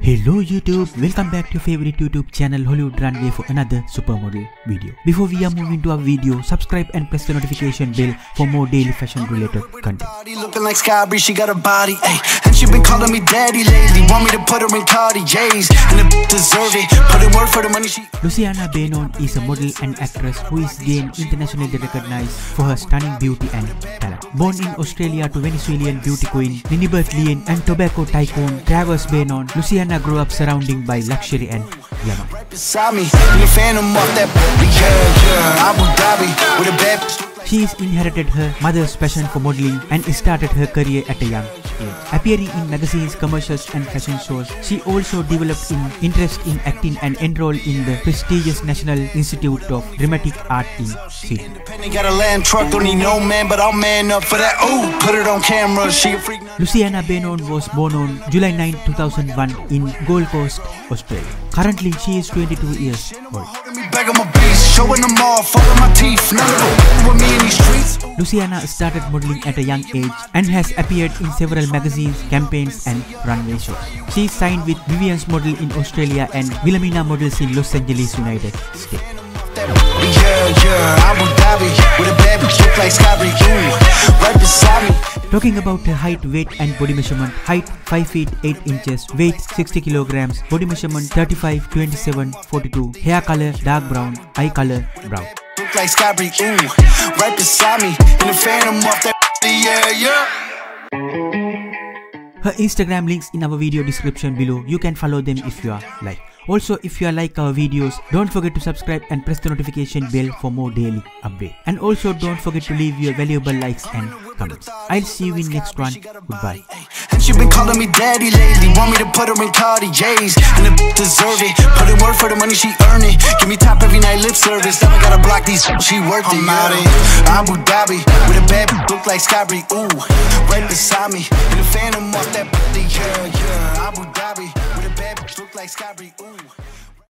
Hello YouTube, welcome back to your favorite YouTube channel Hollywood Runway for another supermodel video. Before we are moving to our video, subscribe and press the notification bell for more daily fashion related content. Looking like Sky Bri, she got a body, ay, and she been calling me daddy lately. Want me to put her in Cartier's and deserve it. Put in work for the money she. Lucciana Beynon is a model and actress who is again internationally recognized for her stunning beauty and talent. Born in Australia to Venezuelan beauty queen Nini Bertlien and tobacco tycoon Travers Beynon, Lucciana grew up surrounded by luxury and glamour. She has inherited her mother's passion for modeling and started her career at a young age. Appearing in magazines, commercials and fashion shows, she also developed an interest in acting and enrolled in the prestigious National Institute of Dramatic Art in Sydney. Lucciana Beynon was born on July 9, 2001 in Gold Coast, Australia. Currently, she is 22 years old. Lucciana started modeling at a young age and has appeared in several magazines, campaigns and runway shows. She is signed with Vivian's Model in Australia and Wilhelmina Models in Los Angeles, United States. Talking about her height, weight and body measurement. Height 5 feet 8 inches, weight 60 kilograms, body measurement 35, 27, 42, hair color dark brown, eye color brown. Look like Sky Bri, right beside me, in the phantom of that yeah. Her Instagram links in our video description below, you can follow them if you are like. Also, if you like our videos, don't forget to subscribe and press the notification bell for more daily updates. And also don't forget to leave your valuable likes and comments. I'll see you in next one. Goodbye. And she been calling me daddy lately. Want me to put her in Cartier's and deserve it. Put in work for the money she earn it. Give me top every night lip service. Now I gotta block these. She worked it. I'm out in Abu Dhabi with a bad look like Sky Bri. Ooh, right beside me in the phantom of that yeah, yeah. Abu Dhabi with a bad look like Sky Bri. Ooh.